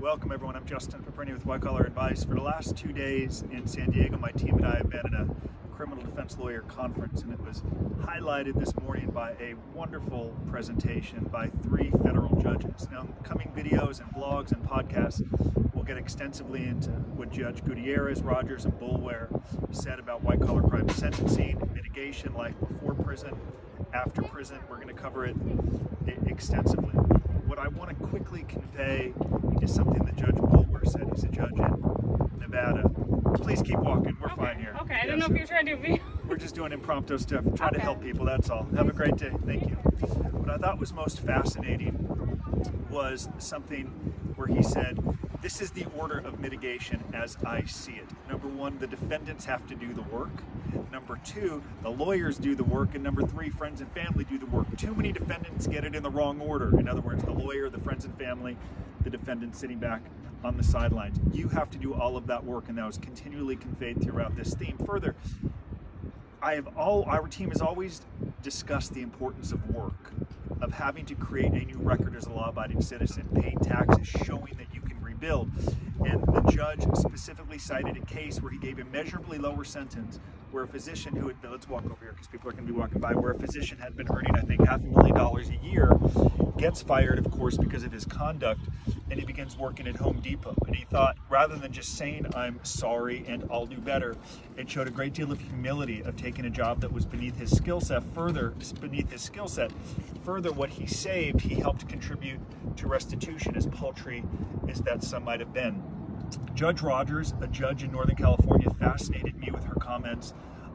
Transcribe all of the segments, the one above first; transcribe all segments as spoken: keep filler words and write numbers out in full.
Welcome everyone, I'm Justin Paperny with White Collar Advice. For the last two days in San Diego, my team and I have been in a criminal defense lawyer conference, and it was highlighted this morning by a wonderful presentation by three federal judges. Now, coming videos and blogs and podcasts, we'll get extensively into what Judge Gutierrez, Rogers, and Bulwer said about white collar crime sentencing, mitigation, life before prison, after prison. We're going to cover it extensively. What I want to quickly convey is something that Judge Bulwer said. He's a judge in Nevada. Please keep walking. We're okay. Fine here. Okay, yeah, I don't know so if you're trying to be. We're just doing impromptu stuff, trying okay. to help people, that's all. Have a great day. Thank you. What I thought was most fascinating was something where he said, this is the order of mitigation as I see it. Number one, the defendants have to do the work. Number two, the lawyers do the work. And number three, friends and family do the work. Too many defendants get it in the wrong order. In other words, the lawyer, the friends and family, the defendant sitting back on the sidelines. You have to do all of that work, and that was continually conveyed throughout this theme. Further, I have all, our team has always discussed the importance of work, of having to create a new record as a law-abiding citizen, paying taxes, showing that you can build. And the judge specifically cited a case where he gave a measurably lower sentence where a physician who had, let's walk over here because people are going to be walking by, where a physician had been earning, I think, half a million dollars a year, gets fired, of course, because of his conduct, and he begins working at Home Depot. And he thought, rather than just saying, I'm sorry and I'll do better, it showed a great deal of humility of taking a job that was beneath his skill set. Further, beneath his skill set, further, what he saved, he helped contribute to restitution, as paltry as that some might have been. Judge Rogers, a judge in Northern California, fascinated me with her comments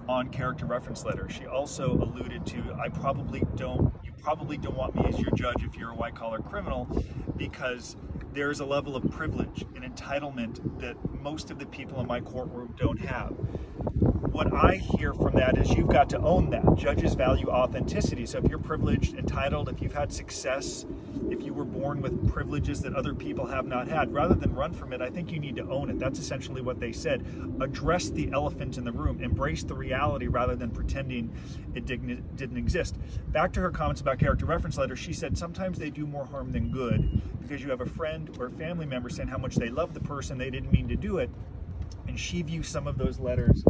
on character reference letters. She also alluded to, I probably don't, you probably don't want me as your judge if you're a white collar criminal, because there's a level of privilege and entitlement that most of the people in my courtroom don't have. What I hear from that is you've got to own that. Judges value authenticity. So if you're privileged, entitled, if you've had success, if you were born with privileges that other people have not had, rather than run from it, I think you need to own it. That's essentially what they said. Address the elephant in the room. Embrace the reality rather than pretending it didn't exist. Back to her comments about character reference letters, she said sometimes they do more harm than good because you have a friend or a family member saying how much they love the person, they didn't mean to do it, and she views some of those letters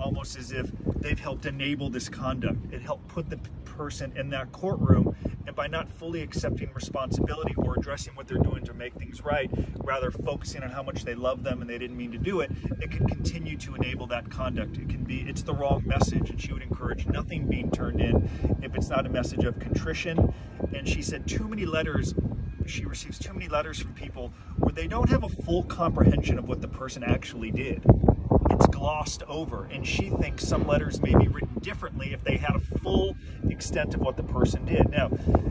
almost as if they've helped enable this conduct. It helped put the person in that courtroom, and by not fully accepting responsibility or addressing what they're doing to make things right, rather focusing on how much they love them and they didn't mean to do it, it can continue to enable that conduct. It can be, it's the wrong message, and she would encourage nothing being turned in if it's not a message of contrition. And she said too many letters, she receives too many letters from people where they don't have a full comprehension of what the person actually did. It's glossed over, and she thinks some letters may be written differently if they had a full extent of what the person did. Now,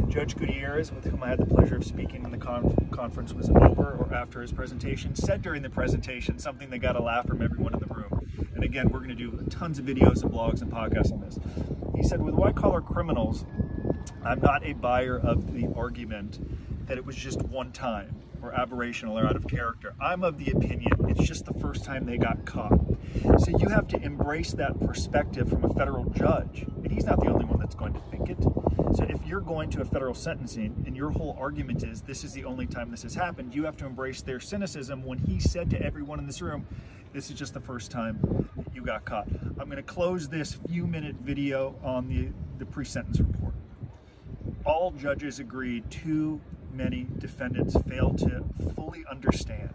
Judge Gutierrez, with whom I had the pleasure of speaking when the con conference was over or after his presentation, said during the presentation something that got a laugh from everyone in the room. And again, we're going to do tons of videos and blogs and podcasts on this. He said, with white-collar criminals, I'm not a buyer of the argument that it was just one time or aberrational or out of character. I'm of the opinion it's just the first time they got caught. So you have to embrace that perspective from a federal judge, and he's not the only one that's going to think it. So if you're going to a federal sentencing and your whole argument is this is the only time this has happened, you have to embrace their cynicism when he said to everyone in this room, this is just the first time you got caught. I'm going to close this few minute video on the, the pre-sentence report. All judges agreed too many defendants fail to fully understand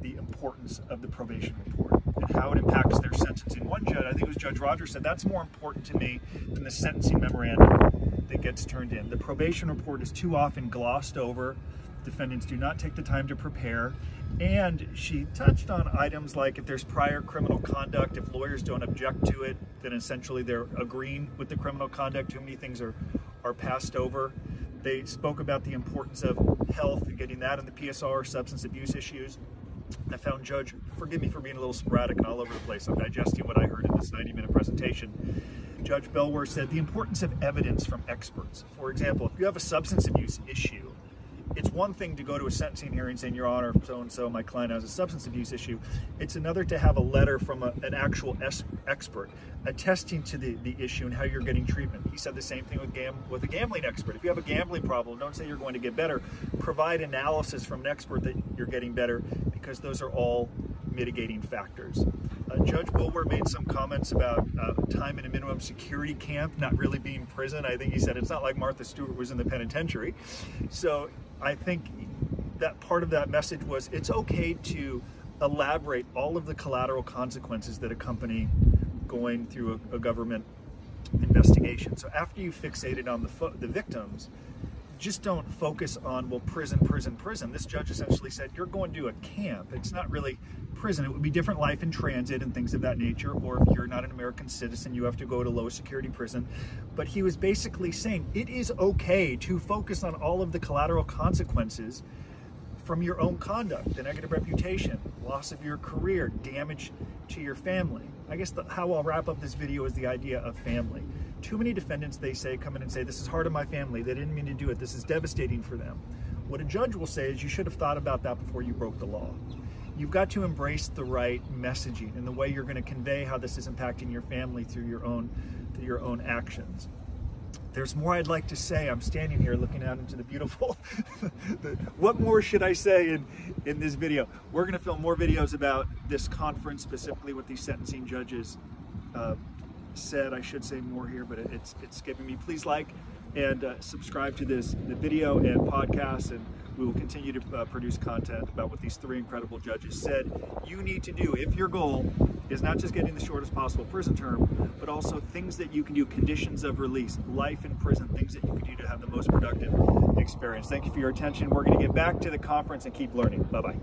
the importance of the probation report and how it impacts their sentencing. One judge, I think it was Judge Rogers, said that's more important to me than the sentencing memorandum that gets turned in. The probation report is too often glossed over. Defendants do not take the time to prepare. And she touched on items like if there's prior criminal conduct, if lawyers don't object to it, then essentially they're agreeing with the criminal conduct. Too many things are, are passed over. They spoke about the importance of health and getting that in the P S R, substance abuse issues. I found Judge, forgive me for being a little sporadic and all over the place. I'm digesting what I heard in this ninety minute presentation. Judge Bellwether said the importance of evidence from experts. For example, if you have a substance abuse issue it's one thing to go to a sentencing hearing saying, Your Honor, so-and-so, my client has a substance abuse issue. It's another to have a letter from a, an actual es expert attesting to the, the issue and how you're getting treatment. He said the same thing with, gam with a gambling expert. If you have a gambling problem, don't say you're going to get better. Provide analysis from an expert that you're getting better, because those are all mitigating factors. Uh, Judge Bulwer made some comments about uh, time in a minimum security camp not really being prison. I think he said it's not like Martha Stewart was in the penitentiary. So I think that part of that message was it's okay to elaborate all of the collateral consequences that accompany going through a, a government investigation. So after you fixated on the, fo the victims, just don't focus on, well, prison, prison, prison. This judge essentially said, you're going to a camp. It's not really prison. It would be different life in transit and things of that nature, or if you're not an American citizen, you have to go to low security prison. But he was basically saying, it is okay to focus on all of the collateral consequences from your own conduct, the negative reputation, loss of your career, damage to your family. I guess the, how I'll wrap up this video is the idea of family. Too many defendants, they say, come in and say, this is hard on my family, they didn't mean to do it, this is devastating for them. What a judge will say is, you should have thought about that before you broke the law. You've got to embrace the right messaging and the way you're going to convey how this is impacting your family through your own, through your own actions. There's more I'd like to say. I'm standing here looking out into the beautiful. the, what more should I say in, in this video? We're going to film more videos about this conference, specifically what these sentencing judges uh, said. I should say more here, but it, it's it's skipping me. Please like and uh, subscribe to this the video and podcast, and we will continue to uh, produce content about what these three incredible judges said you need to do if your goal is not just getting the shortest possible prison term, but also things that you can do, conditions of release, life in prison, things that you can do to have the most productive experience. Thank you for your attention. We're going to get back to the conference and keep learning. Bye-bye.